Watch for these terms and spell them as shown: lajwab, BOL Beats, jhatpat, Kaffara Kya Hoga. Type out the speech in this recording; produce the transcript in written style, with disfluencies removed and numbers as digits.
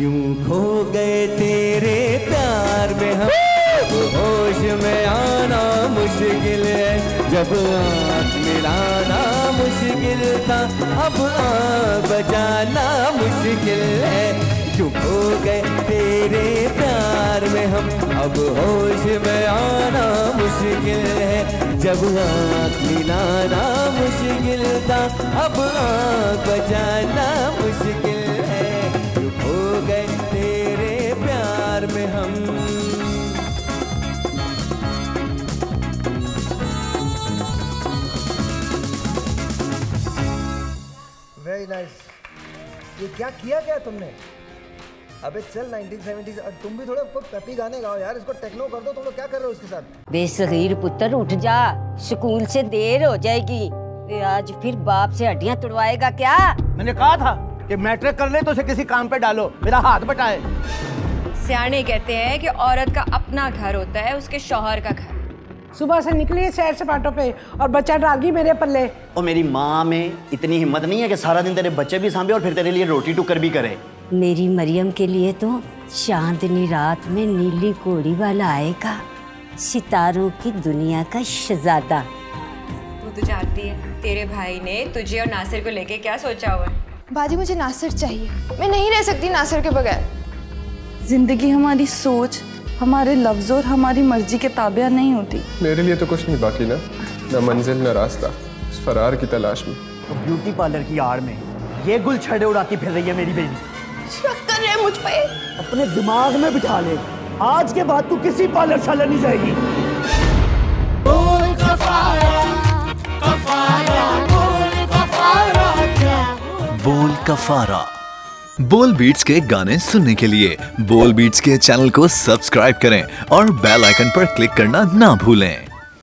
यूं खो गए तेरे प्यार में हम, होश में आना मुश्किल है, जब आँख मिलाना मुश्किल था, अब आँख बचाना मुश्किल है। यूं खो गए तेरे प्यार में हम, अब होश में आना मुश्किल है, जब आँख मिलाना मुश्किल था, अब आँख बचाना मुश्किल है। यूं खो गए तेरे प्यार में हम। Very nice. ये क्या किया क्या तुमने? अबे चल 1970s, और तुम भी थोड़ा पेपी गाने गाओ यार, इसको टेक्नो कर दो। तुम लोग क्या कर रहे हो उसके साथ? बेसगीर पुत्र उठ जा, स्कूल से देर हो जाएगी। वे आज फिर बाप से हड्डियां तुड़वाएगा क्या? मैंने कहा था कि मैट्रिक कर ले तो उसे किसी काम पे डालो, मेरा हाथ बटाए। सियाने कहते हैं कि औरत का अपना घर होता है, उसके शौहर का घर। सुबह से निकली सैर सपाटों पे और बच्चा डाल गई मेरे पल्ले। और मेरी माँ में इतनी हिम्मत नहीं है कि सारा दिन तेरे बच्चे भी सांभे और फिर तेरे लिए रोटी टुकर भी करे। मेरी मरियम के लिए तो चांदनी रात में नीली कोड़ी वाला आएगा, सितारों की दुनिया का शहजादा। तू तो जानती है तेरे भाई ने तुझे और नासिर को लेके क्या सोचा हुआ है। बाजी मुझे नासिर चाहिए, मैं नहीं रह सकती नासिर के बगैर। जिंदगी हमारी सोच, हमारे लफ्ज और हमारी मर्जी के ताबिया नहीं होती। मेरे लिए तो कुछ नहीं बाकी ना, ना मंजिल ना रास्ता, फरार की तलाश में। तो ब्यूटी पार्लर की आड़ में ये गुल छड़े उड़ाती फिर रही है मेरी बेबी। शक कर रहे हैं मुझ पे? अपने दिमाग में बिठा ले, आज के बाद तू किसी पार्लर शाला नहीं जाएगी। बोल कफारा। बोल बीट्स के गाने सुनने के लिए बोल बीट्स के चैनल को सब्सक्राइब करें और बेल आइकन पर क्लिक करना ना भूलें।